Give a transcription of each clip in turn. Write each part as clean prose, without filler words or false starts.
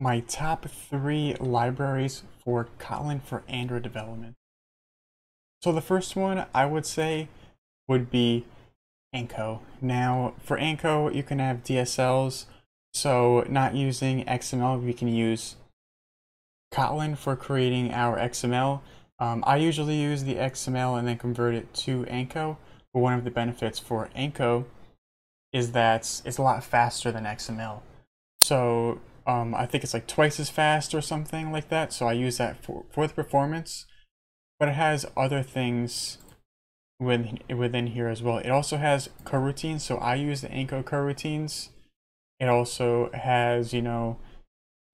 my top 3 libraries for Kotlin for Android development. So the first one I would say would be Anko. Now for Anko, you can have DSLs, so not using XML, we can use Kotlin for creating our XML. I usually use the XML and then convert it to Anko, but one of the benefits for Anko is that it's a lot faster than XML. So I think it's like twice as fast or something like that, so I use that for the performance, but it has other things within here as well. It also has coroutines, so I use the Anko coroutines. It also has, you know,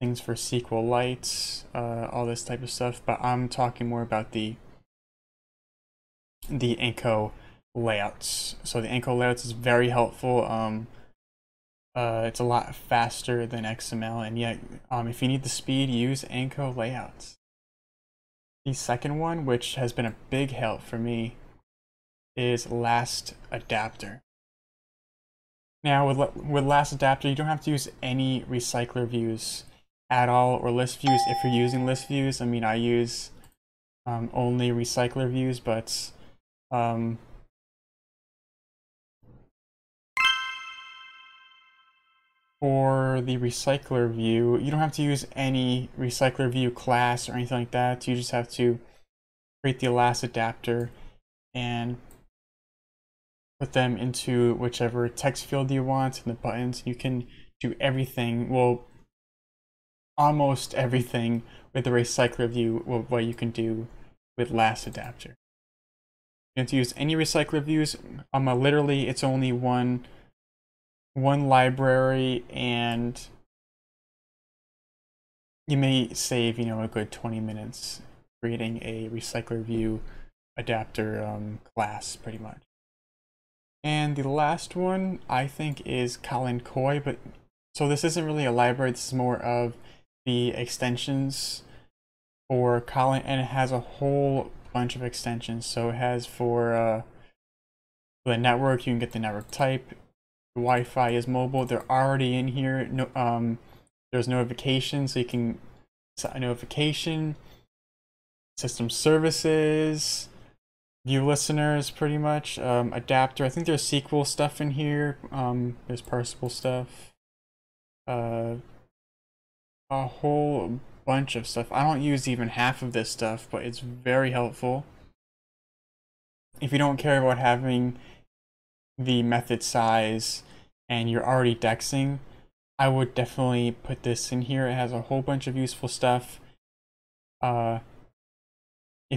things for SQLite, all this type of stuff, but I'm talking more about the Anko layouts. So the Anko layouts is very helpful. It's a lot faster than XML, and yet if you need the speed, use Anko layouts. The second one, which has been a big help for me, is LastAdapter. Now with LastAdapter, you don't have to use any recycler views at all, or list views. If you're using list views, I mean, I use only recycler views, but for the recycler view, you don't have to use any recycler view class or anything like that. You just have to create the LastAdapter and put them into whichever text field you want, and the buttons. You can do everything, well, almost everything with the recycler view, what you can do with LastAdapter. You don't have to use any recycler views. Literally, it's only one library, and you may save, you know, a good 20 minutes creating a recycler view adapter class, pretty much. And the last one I think is Kotlin Koi, but so this isn't really a library. This is more of the extensions for Kotlin, and it has a whole bunch of extensions. So it has for the network. You can get the network type. Wi-Fi is mobile. They're already in here. No, there's notifications, so you can set a notification. System services, view listeners, pretty much. Adapter. I think there's SQL stuff in here. There's parsable stuff. A whole bunch of stuff. I don't use even half of this stuff, but it's very helpful. If you don't care about having the method size and you're already dexing, I would definitely put this in here. It has a whole bunch of useful stuff. If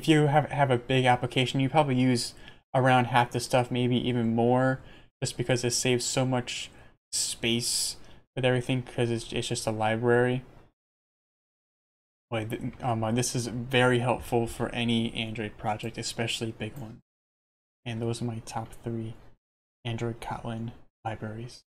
you have a big application, you probably use around half the stuff, maybe even more, just because it saves so much space with everything, because it's just a library. This is very helpful for any Android project, especially big ones. And those are my top 3 Android Kotlin libraries.